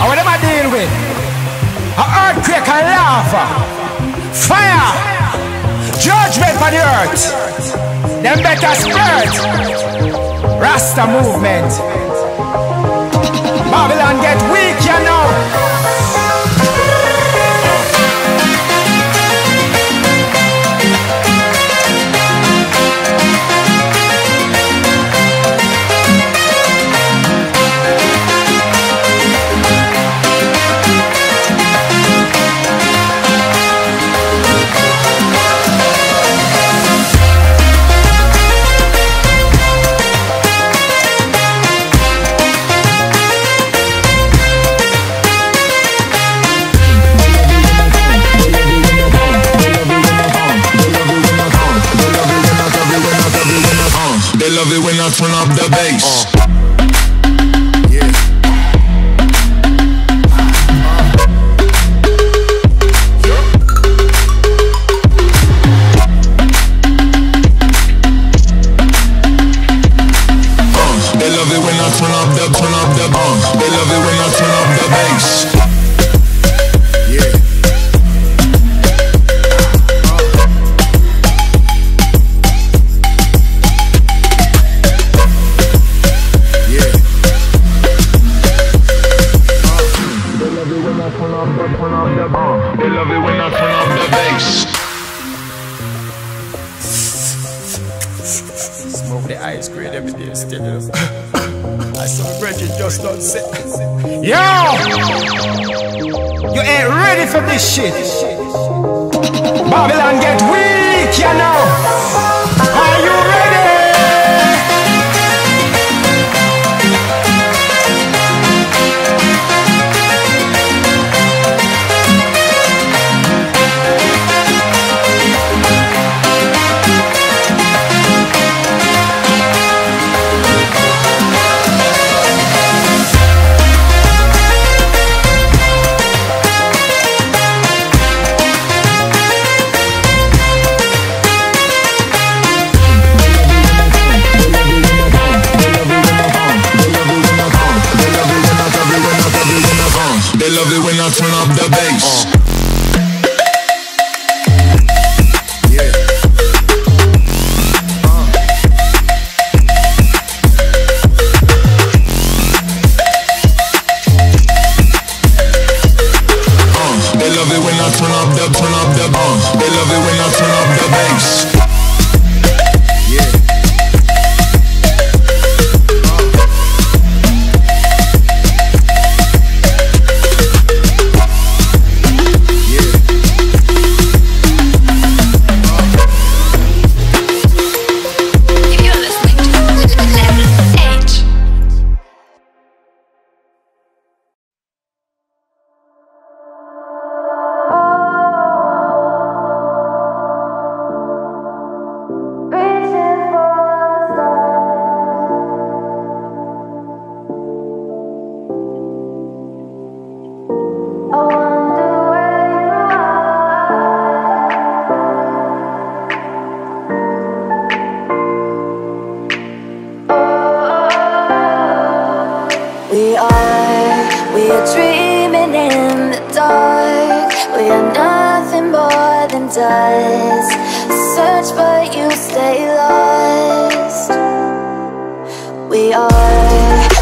And what am I dealing with? An earthquake and lava, fire, judgment for the earth. Them better spread Rasta movement. Babylon get weak, you know. Love it when I turn up the bass. They love it when I turn up the They love it when I turn up the bass. They love it when I turn up the bass. Smoke the ice cream every day, still. I saw Bridget just not sit. Yo! You ain't ready for this shit. Babylon get weak, you know. Are you ready? They love it when I turn up the bass. They love it when I turn up the They love it when I turn up the bass. We are dreaming in the dark. We are nothing more than dust. Search but you stay lost. We are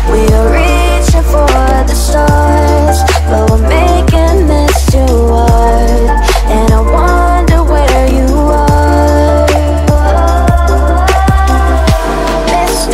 reaching for the stars, but we're making this too hard. And I wonder where you are. It's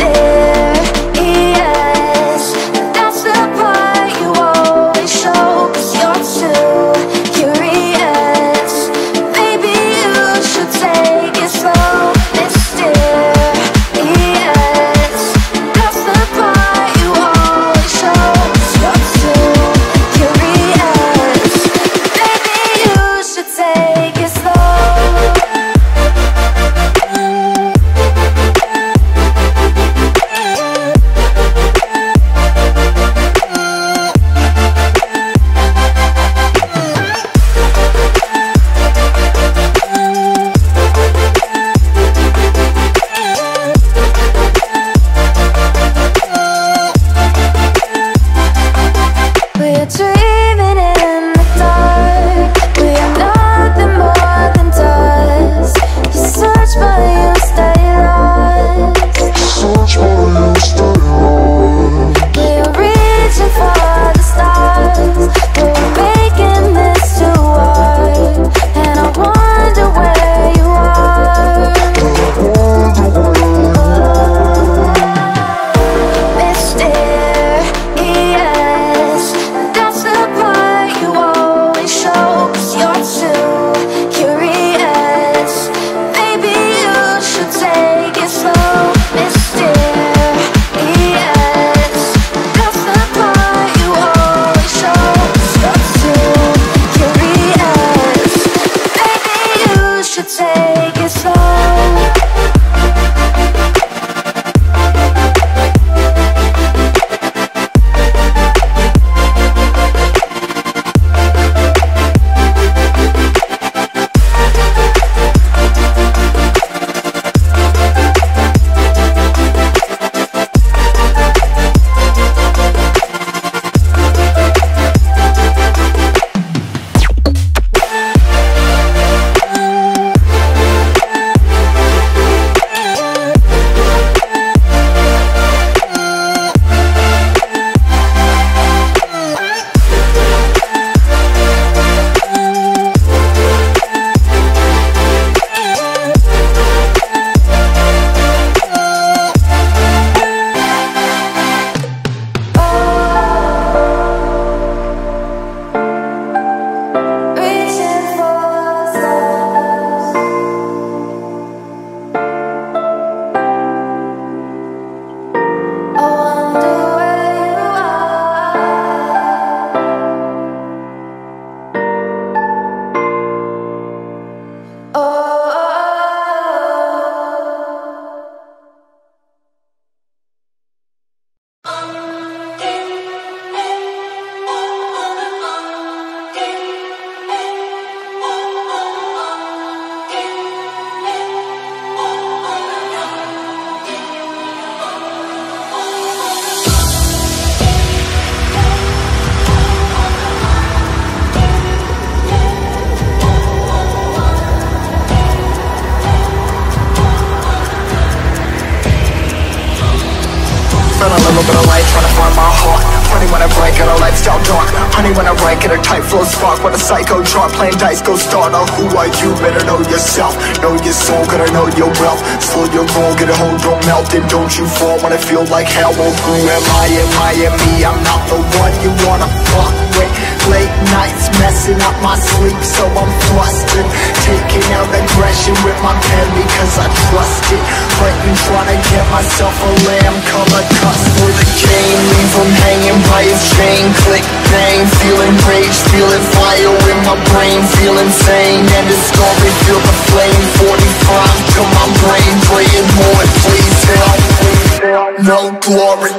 we're dreaming in the dark. We are nothing more than dust. You search but you stay lost. You search but you stay lost. We are reaching for the stars, but we're making this too hard. And I wonder where you are. Psycho drop, playing dice, go start off. Who are you? Better know yourself. Know your soul, gotta know your wealth. Slow your roll, get a hold, don't melt. And don't you fall when I feel like hell. Oh, who am I and me? I'm not the one you wanna fuck with. Late nights, messing up my sleep, so I'm flustered. Taking out aggression with my pen because I trust it. Fighting, trying to get myself a lamb colored cuss for the game. Leave him hanging by his chain. Click, bang, feeling rage, feeling fire in my brain, feel insane, and it's gonna reveal the flame. 45 till my brain, praying more, please help, no glory.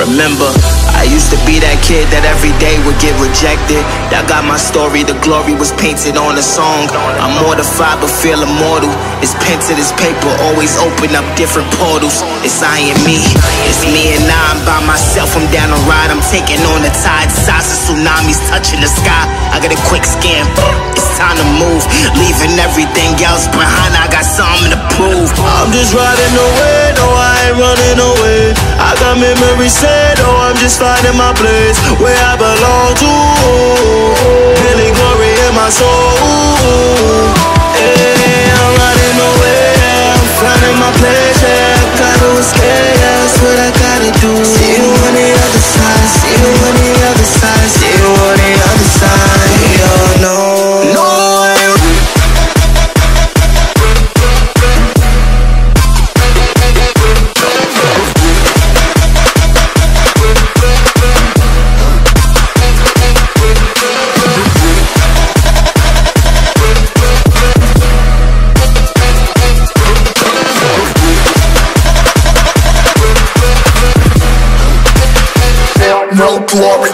Remember, I I used to be that kid that every day would get rejected. Y'all got my story, the glory was painted on a song. I'm mortified but feel immortal. This pen to this paper always open up different portals. It's I and me, it's me and I. I'm by myself, I'm down a ride, I'm taking on the tide. Size of tsunamis touching the sky. I got a quick scan, it's time to move. Leaving everything else behind, I got something to prove. I'm just riding away, no I ain't running away. I got memories set, oh I'm just finding my place where I belong to. Healing glory in my soul. Yeah, I'm riding away, yeah, I'm finding my place, yeah. Gotta escape, yeah, that's what I gotta do. See you on the other side, see you on the other side, see you on the other side. Yeah, no. No glory.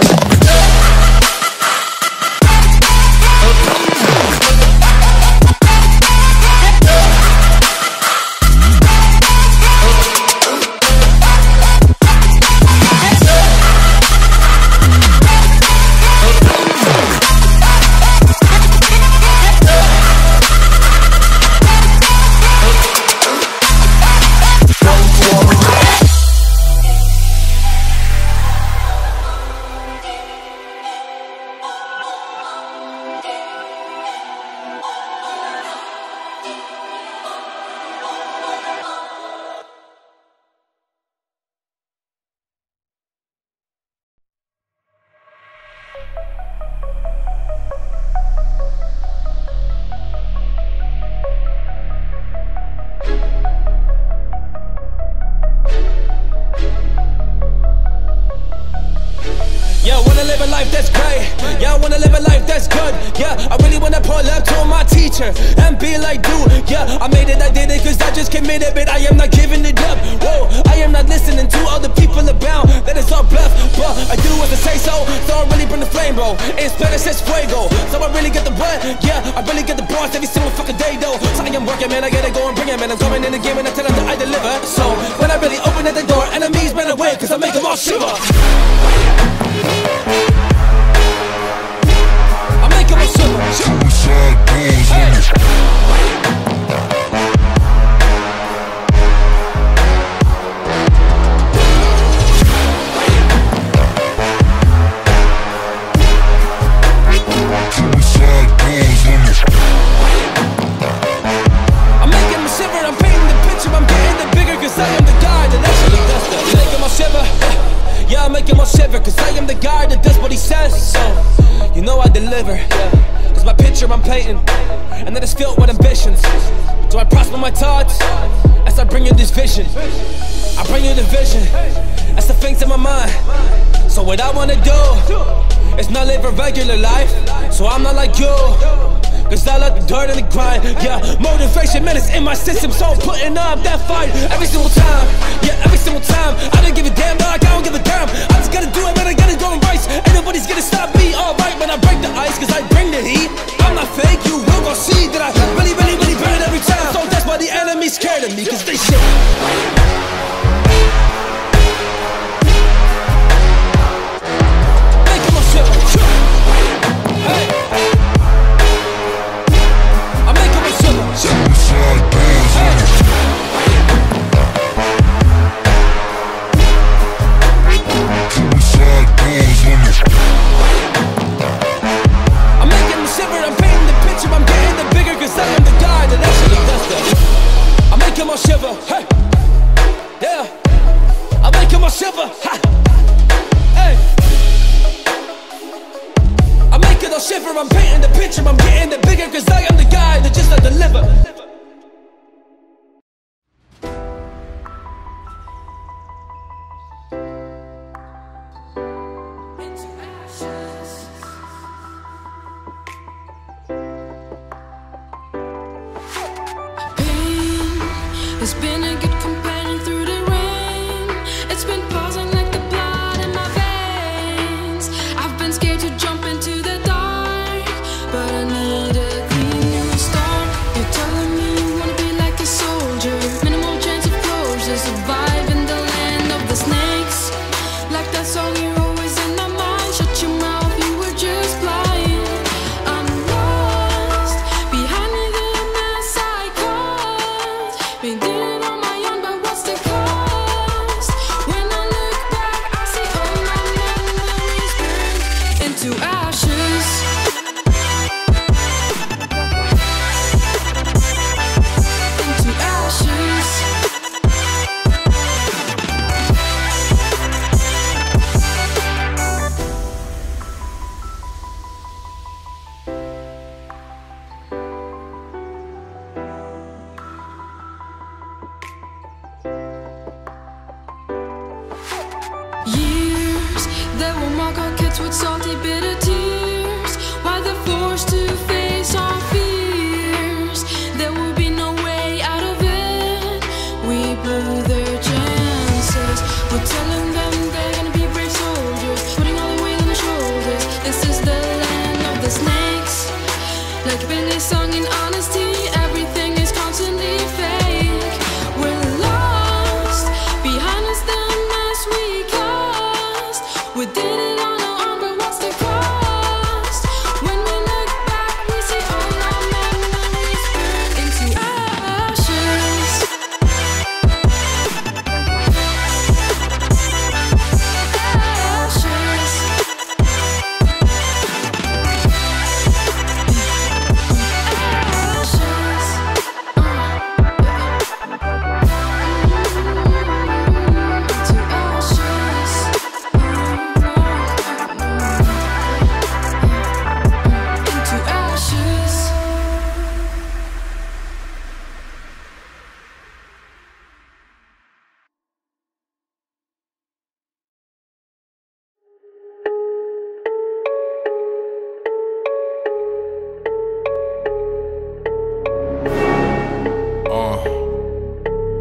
It's been pausing like the blood in my veins. Like when they sung in honesty, everything is constantly fake. We're lost behind us, the mess we caused. We did it on our own, but what's the cost? When we look back, we see all our memories burn into ashes.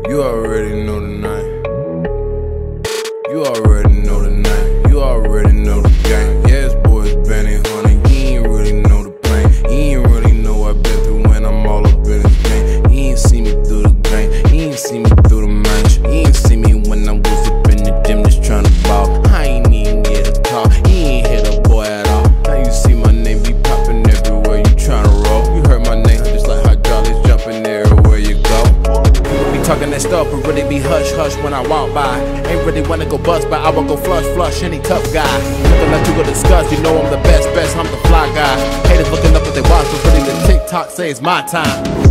You already know the night. You already know the night. You already know the game. Yes, boys, Benny, honey. He ain't really know the pain. He ain't really know I've been through when I'm all up in his game. He ain't see me through the game. He ain't see me through the match. He ain't see me when I was up in the gym just trying to ball. I ain't even get a call. He ain't hit a boy at all. Now you see my name be popping everywhere you trying to roll. You heard my name just like hydraulics jumping everywhere you go. Talking that stuff, but really be hush-hush when I walk by. Ain't really wanna go bust, but I will go flush-flush any tough guy. Looking like you go discuss, you know I'm the best, I'm the fly guy. Haters looking up at they watch, but really the TikTok says my time.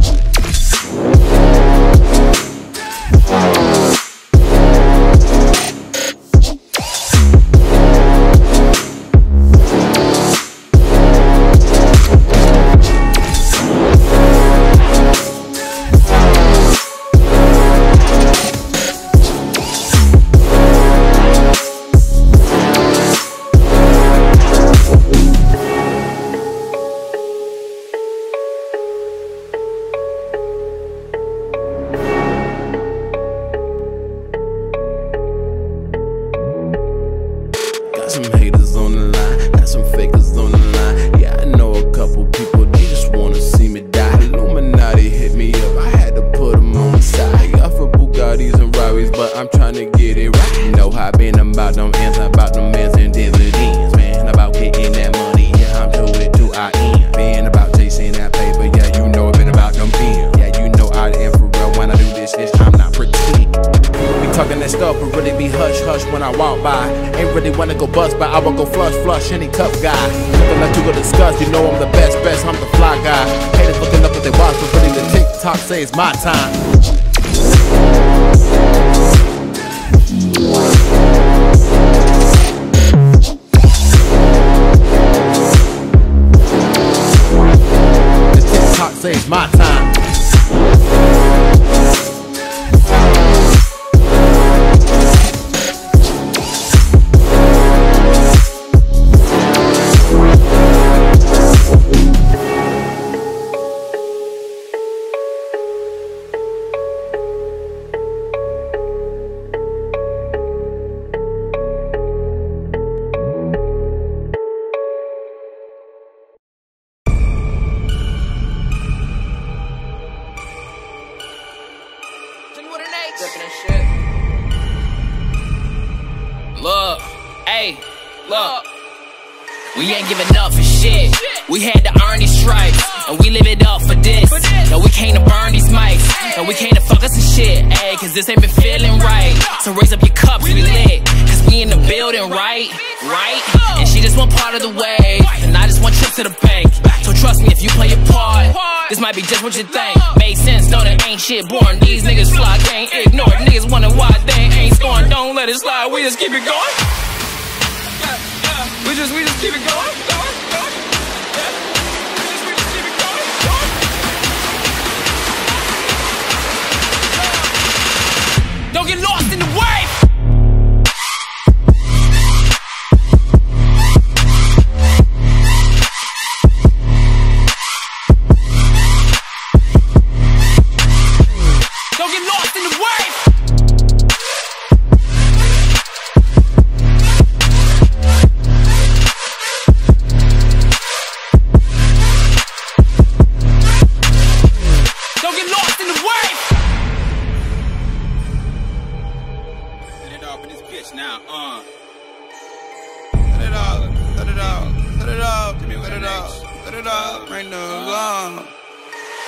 Some haters on the line, got some fakers on the line. Yeah, I know a couple people, they just wanna see me die. Illuminati hit me up, I had to put them on the side. I offer Bugattis and Robbies, but I'm trying to get it right. You know how I been about them ends, about them ends and dividends. Man, about getting that money, yeah, I'm doing it to I end. Man, about chasing that paper, yeah, you know I've been about them pins. Yeah, you know I am for real when I do this, I'm not pretending. Talking that stuff, but really be hush-hush when I walk by. Ain't really wanna go bust, but I will go flush-flush any tough guy. Looking like you go discuss, you know I'm the best, I'm the fly guy. Haters looking up at they watch, but really the TikTok say it's my time. Look, hey, look. We ain't giving up for shit. We had to earn these stripes, and we live it up for this. No, we came to burn these mics, and we came to fuck us and shit, ayy, cause this ain't been feeling right. So raise up your cups, we lit, cause we in the building, right? And she just want part of the way, and I just want trips to the bank. So trust me, if you play your part, this might be just what you think. Made sense, no, that ain't shit boring. These niggas fly, gang ignored. Niggas wonder why they ain't scoring. Don't let it slide, we just keep it going. We just keep it going. Don't get lost in the wave.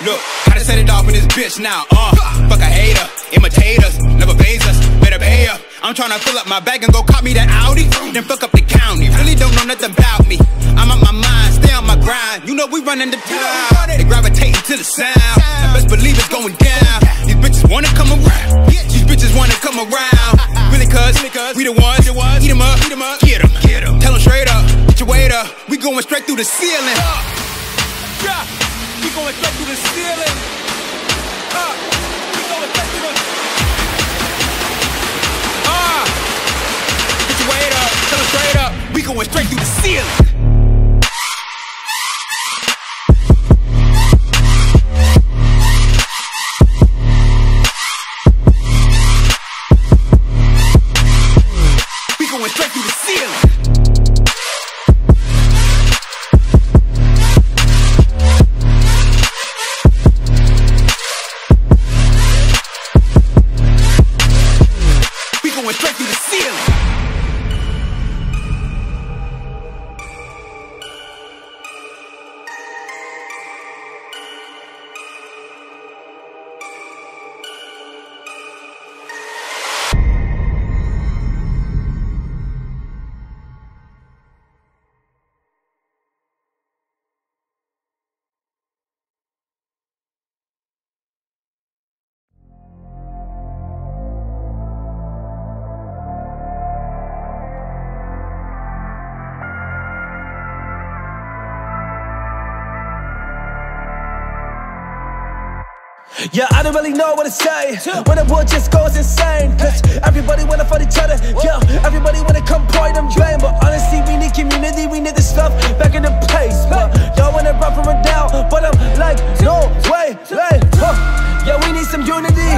Look, I done set it off in this bitch now, fuck a hater, imitators, never pays us, better pay up. I'm tryna fill up my bag and go cop me that Audi, then fuck up the county. Really don't know nothing about me, I'm on my mind, stay on my grind. You know we running the town, they gravitating to the sound, and best believe it's going down. These bitches wanna come around, these bitches wanna come around. Really cuz, we the ones, eat them up, get them. Tell them straight up, get your weight up, we going straight through the ceiling. We going straight through the ceiling. We going straight through the ceiling. Get your weight up, tell them straight up, we going straight through the ceiling. We going straight through the ceiling. Straight through the ceiling. Yeah, I don't really know what to say when the world just goes insane. Cause everybody wanna fight each other, yeah. Everybody wanna come point and blame. But honestly, we need community, we need this stuff back in the place. But y'all wanna run from it down, but I'm like, no way, like, yeah, we need some unity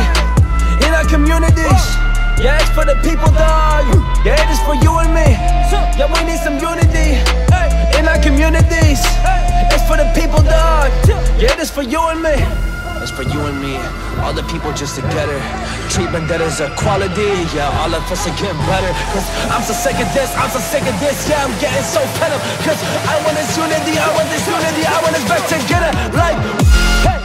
in our communities. Yeah, it's for the people that you, yeah, it is for you and me. Yeah, we need some unity in our communities. It's for the people that, yeah, it is for you and me. It's for you and me, all the people just together. Treatment that is equality, yeah, all of us are getting better. Cause I'm so sick of this, I'm so sick of this, yeah, I'm getting so fed up. Cause I want this unity, I want this unity, I want us back together. Like, hey.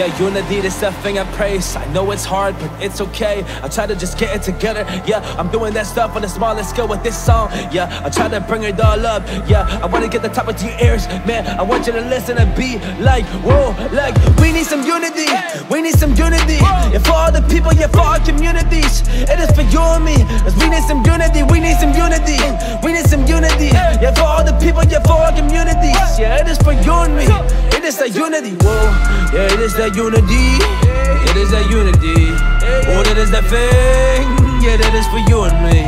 Yeah, unity, that's that thing I praise. I know it's hard, but it's okay. I try to just get it together. Yeah, I'm doing that stuff on the smallest scale with this song. Yeah, I try to bring it all up. Yeah, I wanna get the top of your ears, man. I want you to listen and be like, whoa, like, we need some unity. We need some unity. Yeah, for all the people, yeah, for our communities. It is for you and me. Cause we need some unity, we need some unity. We need some unity. Yeah, for all the people, yeah, for our communities. Yeah, it is for you and me. It is that unity, whoa. Yeah, it is that unity, it is that unity. Oh, that is that thing, yeah, that is for you and me.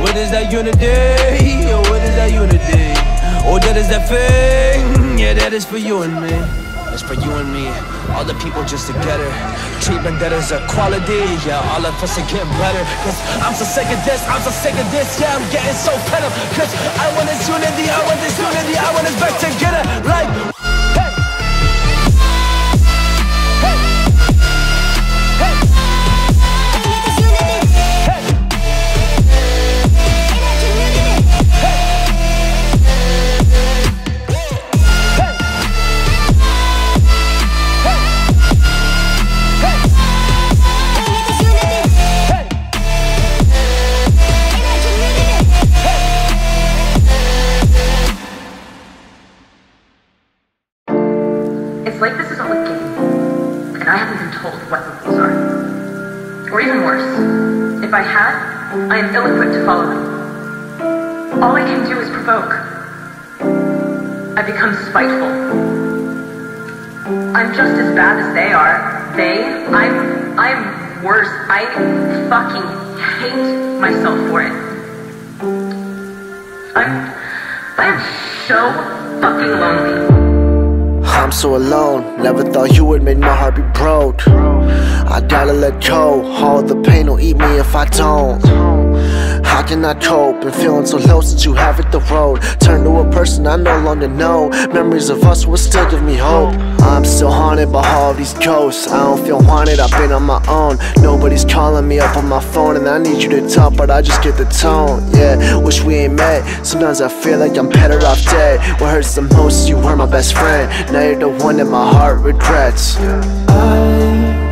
What is that unity, oh, what is that unity? Oh, that is that thing, yeah, that is for you and me. It's for you and me, all the people just together. Treatment that is equality, yeah, all of us are getting better. Cause I'm so sick of this, I'm so sick of this, yeah, I'm getting so fed up. Cause I want this unity, I want this unity, I want us back together. Like, hey. It's like this is all a game, and I haven't been told what the rules are. Or even worse, if I had, I am ill-equipped to follow them. All I can do is provoke. I become spiteful. I'm just as bad as they are. I'm worse. I fucking hate myself for it. I am so fucking lonely. I'm so alone. Never thought you would make my heart be broke. I gotta let go. All the pain will eat me if I don't. How can I cope? Been feeling so low since you have hit the road. Turn to a person I no longer know. Memories of us will still give me hope. I'm still haunted by all these ghosts. I don't feel wanted, I've been on my own. Nobody's calling me up on my phone, and I need you to talk, but I just get the tone. Yeah, wish we ain't met. Sometimes I feel like I'm better off dead. What hurts the most is you were my best friend. Now you're the one that my heart regrets. I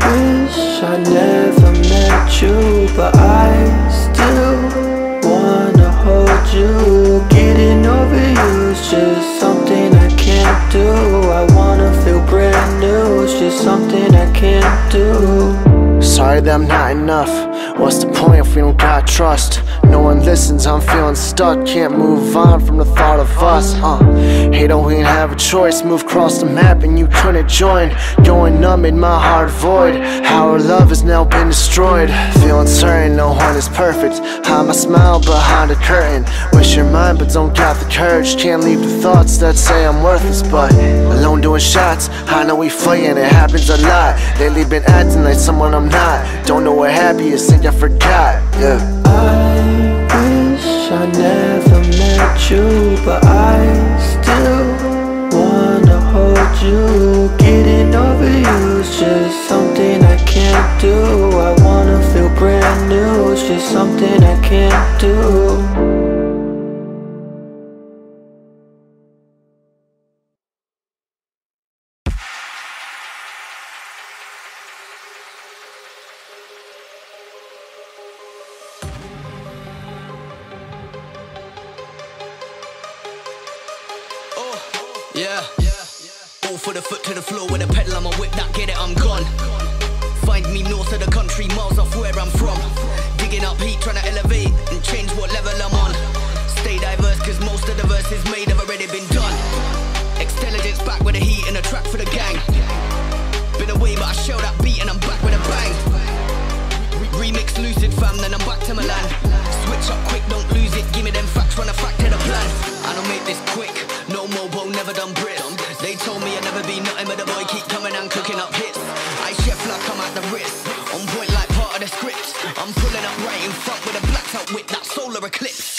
wish I never met you, but I still wanna hold you. Getting over you is just something I can't do. I wanna feel brand new, it's just something I can't do. Sorry that I'm not enough. What's the point if we don't got trust? No one listens, I'm feeling stuck. Can't move on from the thought of us. Hey, don't we have a choice? Move across the map and you couldn't join. Going numb in my heart void. How our love has now been destroyed. Feeling certain no one is perfect. Hide my smile behind a curtain. Wish you're mine but don't got the courage. Can't leave the thoughts that say I'm worthless, but alone doing shots. I know we fighting, it happens a lot. Lately been acting like someone I'm not. Don't know what happy is, think I forgot. Yeah, I never met you, but I still wanna hold you. Getting over you is just something I can't do. I wanna feel brand new, it's just something I can't do. For the foot to the floor with a pedal on my whip, that get it, I'm gone. Find me north of the country, miles off where I'm from. Digging up heat, trying to elevate and change what level I'm on. Stay diverse, cause most of the verses made have already been done. Extelligence back with the heat and a track for the gang. Been away but I show that beat and I'm back with a bang. Remix lucid fam, then I'm back to Milan. Switch up quick, don't lose it, give me them facts, run a fact to the plan. I don't make this quick, no mobo, never done Brit. They told me I'd never be nothing, but the boy keep coming and cooking up hits. I chef like I'm at the Ritz, on point like part of the script. I'm pulling up right in front with a blacked out whip, that solar eclipse.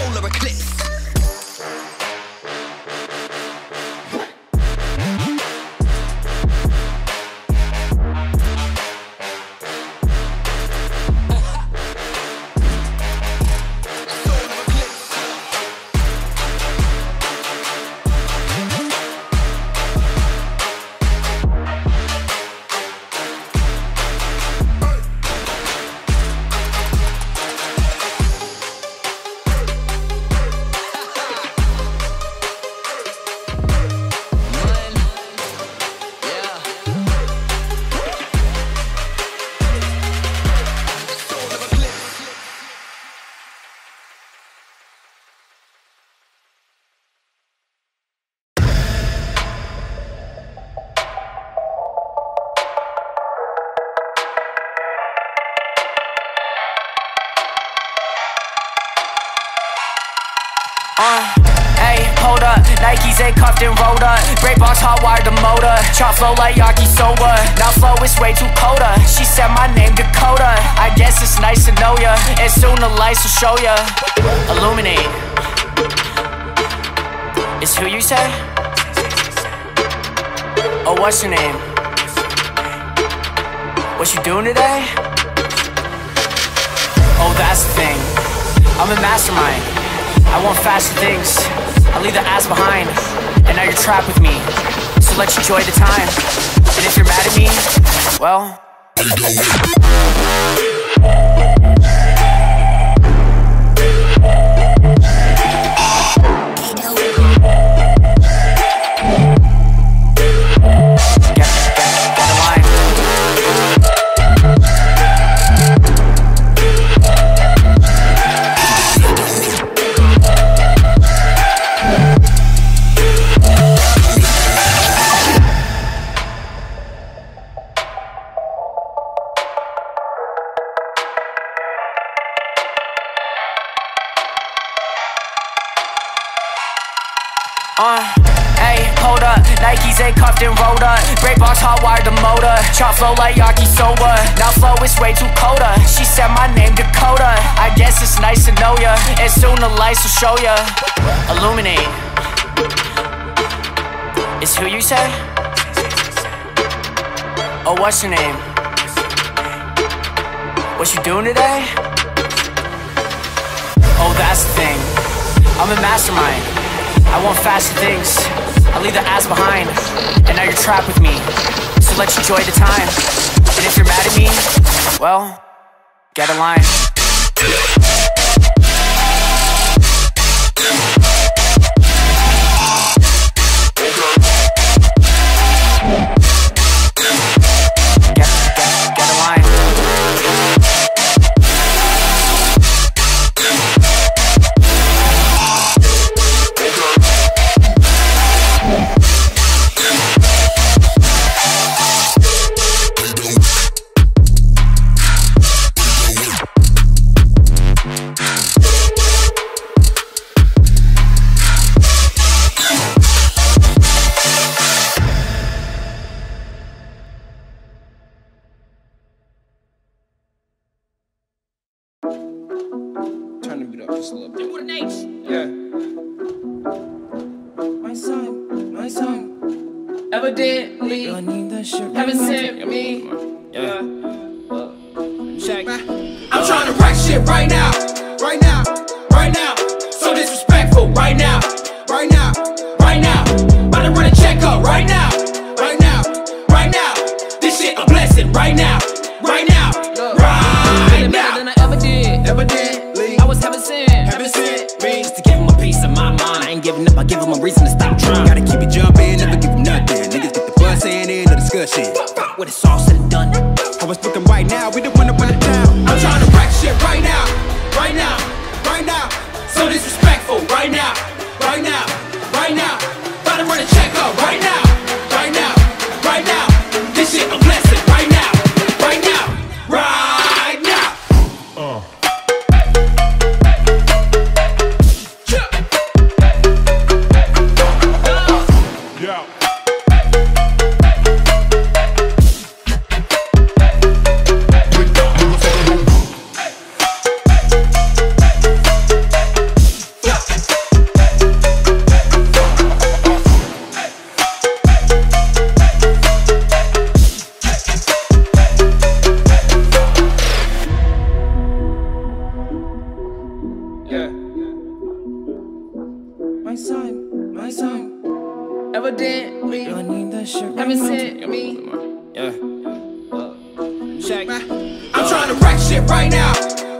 Solar eclipse. Rosé cuffed and rolled up. Great balls hot wired the motor. Chop flow like yakisoba. Now flow is way too colder. She said my name Dakota. I guess it's nice to know ya, and soon the lights will show ya. Illuminate. It's who you say? Oh, what's your name? What you doing today? Oh, that's the thing, I'm a mastermind. I want faster things, I leave the ass behind. And now you're trapped with me, so let's enjoy the time. And if you're mad at me, well, hey, hold up. Nikes ain't cuffed and rolled up. Great balls hot wired the motor. Chop flow like yakisoba. Now flow is way too colder. She said my name Dakota. I guess it's nice to know ya, and soon the lights will show ya. Illuminate. It's who you say? Oh, what's your name? What you doing today? Oh, that's the thing, I'm a mastermind. I want faster things, I leave the ass behind. And now you're trapped with me, so let's enjoy the time. And if you're mad at me, well, get a line. Evidently, haven't sent me. Check. I'm trying to wreck shit right now, right now, right now. So disrespectful right now, right now, right now. About to run a check up right now, right now, right now. This shit a blessing right now, right now, right now. Than I ever did, evidently. I was haven't sent me. Just to give him a piece of my mind. I ain't giving up, I give him a reason to stop trying. Gotta keep it jumping, never give him nothing. Shit. With it's all said and done, I was looking right now, we the one up on the town. I'm trying to wreck shit right now, right now, right now. So disrespectful right now, right now, right now. About to run a check up right now, right now, right now. This shit a blessing right now, right now, right now. Evidently, haven't sent me. Check. I'm trying to wreck shit right now,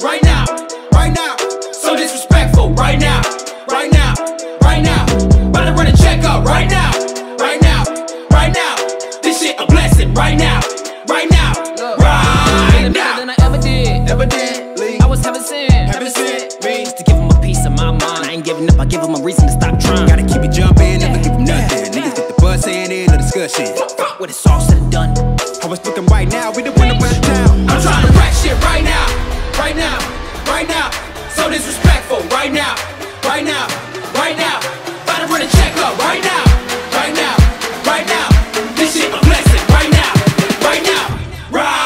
right now, right now. So disrespectful right now, right now, right now. About to run a check up right now, right now, right now. This shit a blessing right now, right now, right now. Than I ever did, evidently. I was haven't sent me. Just to give him a piece of my mind. I ain't giving up, I give him a reason to stop trying. Gotta keep it jumping, never give him nothing. Saying in the discussion, with it's all said and done, I was looking right now, we the one up on the town. I'm trying to wreck shit right now, right now, right now. So disrespectful right now, right now, right now. About to run a check up right now. right now, right now, right now. This shit a blessing, right now, right now, right now.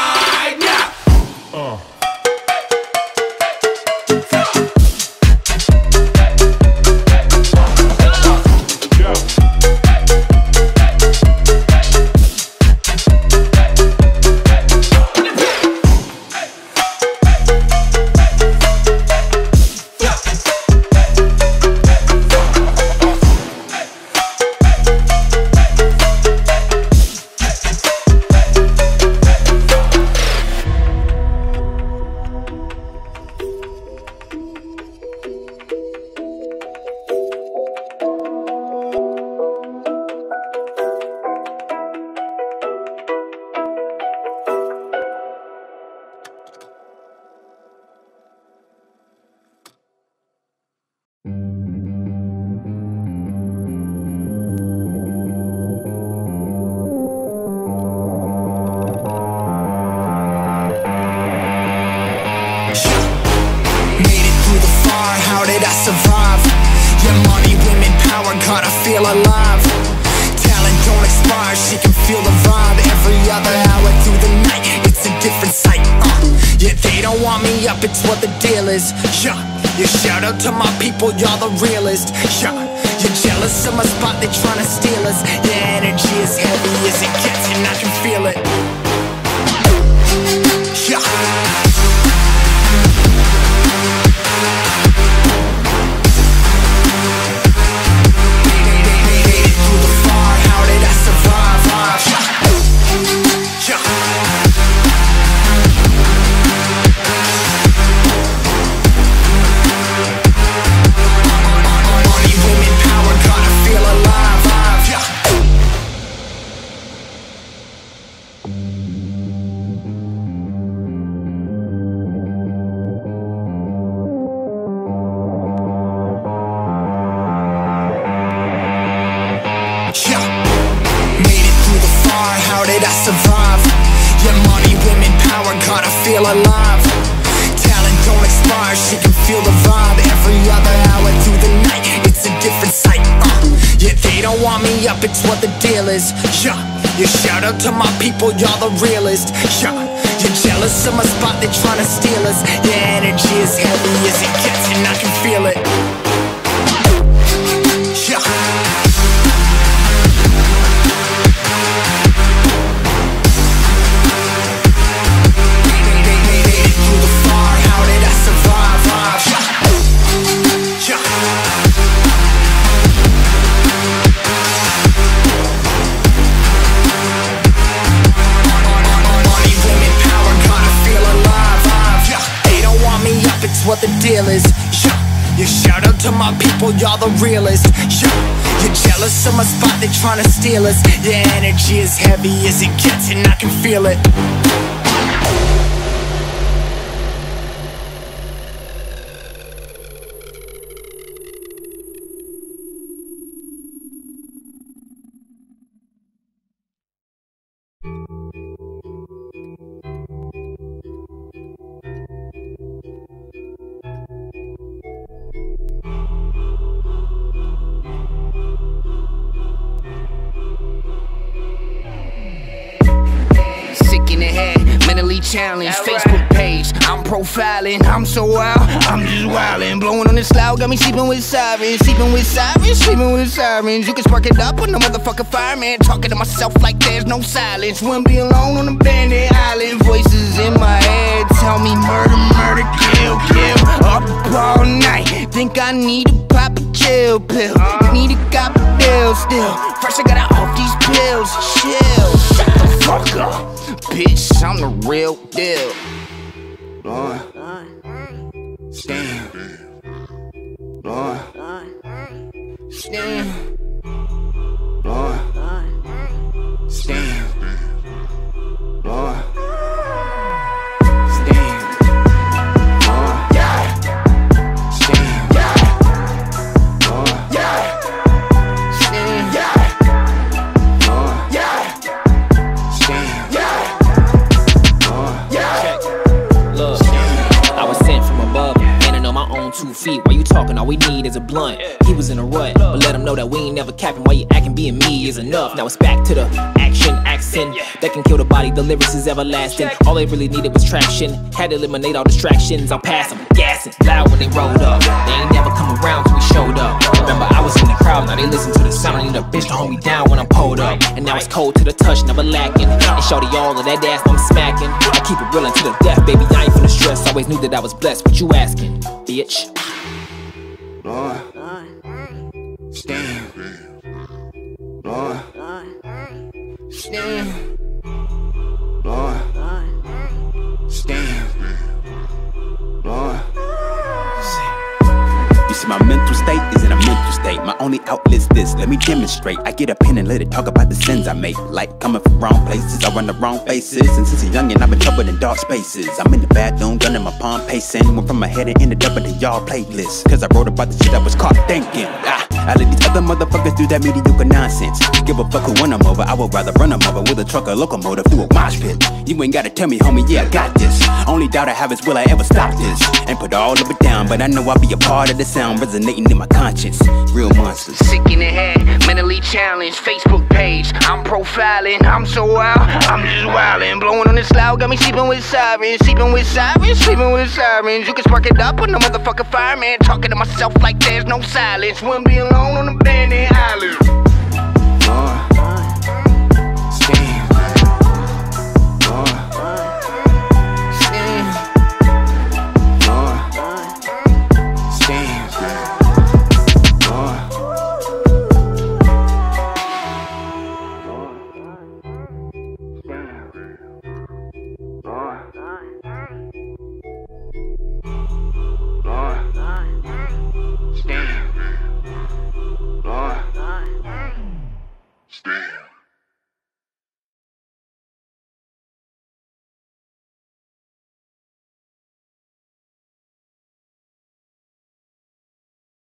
Y'all the realest, yeah. You're jealous of my spot, they tryna steal us. Your energy is heavy as it gets, and I can feel it, yeah. Made it through the fire, how did I survive? Yeah. Yeah. Alive, talent don't expire, she can feel the vibe. Every other hour through the night, it's a different sight, yeah, they don't want me up, it's what the deal is, yeah. You shout out to my people, y'all the realest, yeah. You're jealous of my spot, they tryna steal us. Your energy is heavy as it gets, and I can feel it, yeah. What the deal is, yeah. You shout out to my people, y'all the realest, yeah. You're jealous of my spot, they tryna steal us. Your energy is heavy as it gets, and I can feel it. Challenge, Facebook page, I'm profiling, I'm so wild, I'm just wildin'. Blowing on this loud, got me sleeping with sirens, sleeping with sirens, sleeping with sirens. You can spark it up on the motherfucking fireman, talking to myself like there's no silence. Wouldn't be alone on a bandit island, voices in my head tell me murder, murder, kill, kill. Up all night, think I need to pop a chill pill, need a cop a deal still. First I gotta off these pills, chill, shut the fuck up. Bitch, I'm the real deal. Lord, stand. Lord, stand. Lord, stand. Lord, stand. Lord, stand. Lord, stand. Two feet, why you talking? I all we need is a blunt. He was in a rut, but let him know that we ain't never capping. Why you acting being me is enough. Now it's back to the action, accent that can kill the body, the lyrics is everlasting. All they really needed was traction, had to eliminate all distractions. I'll pass them, gassing, loud when they rolled up. They ain't never come around till we showed up. Remember I was in the crowd, now they listen to the sound. I need a bitch to hold me down when I'm pulled up. And now it's cold to the touch, never lacking. And shorty all of that ass I'm smacking. I keep it real until the death, baby, I ain't finna stress. Always knew that I was blessed, what you asking, bitch? Lord, stand. Lord, stand. Lord, stand. Lord, you see my mental state is in a mental state. My only outlet's this, let me demonstrate. I get a pen and let it talk about the sins I make. Like coming from wrong places, I run the wrong faces. And since a youngin', I've been troubled in dark spaces. I'm in the bathroom, gunning my palm, pacing. Went from my head and ended up in the y'all playlist. Cause I wrote about the shit I was caught thinking. I let these other motherfuckers do that mediocre nonsense. Give a fuck who won them over, I would rather run them over with a truck or locomotive through a mosh pit. You ain't gotta tell me, homie, yeah, I got this. Only doubt I have is will I ever stop this. And put all of it down, but I know I'll be a part of the sound resonating in my conscience. Real monsters. Sick in the head, mentally challenged, Facebook page. I'm profiling, I'm so wild, I'm just wildin'. Blowing on this loud, got me sleeping with sirens, sleeping with sirens, sleeping with sirens. You can spark it up on the motherfucking fireman. Talking to myself like there's no silence. Wouldn't be alone on the abandoned island.